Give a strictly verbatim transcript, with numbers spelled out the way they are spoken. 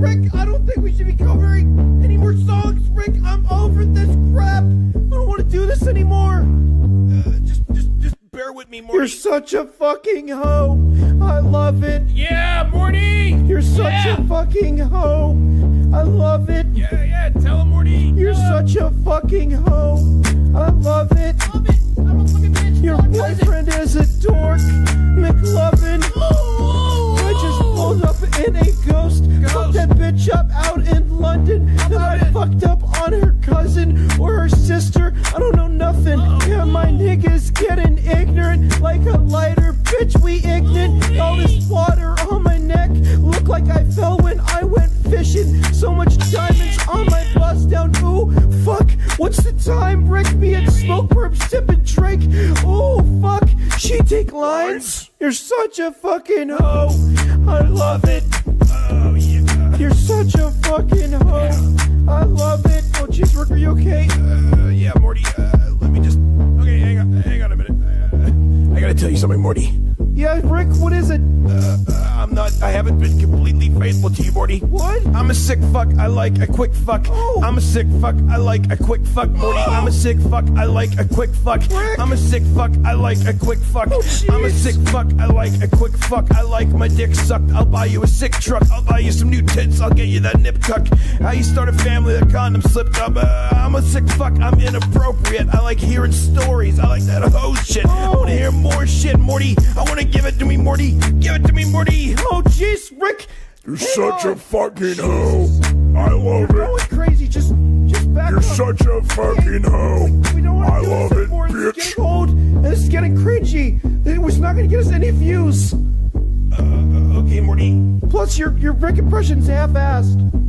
Rick, I don't think we should be covering any more songs, Rick. I'm over this crap. I don't want to do this anymore. Uh, just, just, just bear with me, Morty. You're such a fucking hoe. I love it. Yeah, Morty. You're such yeah. a fucking hoe. I love it. Yeah, yeah. Tell him, Morty. You're uh, such a fucking hoe. I love it. Love it. I don't fucking bitch. Your God, boyfriend is a dork, McLovin. I just pulled up in a ghost. ghost. Fucked that bitch up out in London. Then I it. fucked up on her cousin or her sister. I don't know nothing. Uh-oh. Yeah, my niggas getting ignorant like a lighter. Bitch, we ignorant. Oh, all this water on my neck. Look like I fell when I went fishing. So much diamonds on my bust down. Ooh, fuck. What's the time? Rick, me and Smoke Burp sipping Drake. Oh, fuck. She take lines. You're such a fucking hoe. I love it. Oh, yeah. You're such a fucking hoe. Yeah. I love it. Oh, jeez, Rick, are you okay? Uh, yeah, Morty. Uh, let me just. Okay, hang on. Hang on a minute. Uh, I gotta tell you something, Morty. Yeah, Rick, what is it? Uh, uh, I'm not, I haven't been completely faithful to you, Morty. What? I'm a sick fuck, I like a quick fuck. Oh. I'm a sick fuck, I like a quick fuck, Morty. Oh. I'm a sick fuck, I like a quick fuck. Rick. I'm a sick fuck, I like a quick fuck. Oh, I'm a sick fuck, I like a quick fuck. I like my dick sucked, I'll buy you a sick truck. I'll buy you some new tits, I'll get you that nip tuck. How you start a family, that condom slipped up. Uh, I'm a sick fuck, I'm inappropriate. I like hearing stories, I like that hoe shit. Oh. I wanna hear more shit, Morty. I wanna give it to me, Morty. Give it to me, Morty. Oh, jeez, Rick. You're Hang such on. a fucking hoe. I love You're it. Going crazy. Just, just back You're up. such a fucking hoe. We don't want to I do love this anymore. it, bitch. This is getting old, and this is getting cringy. It was not going to get us any views. Uh, okay, Morty. Plus, your your Rick impression's half-assed.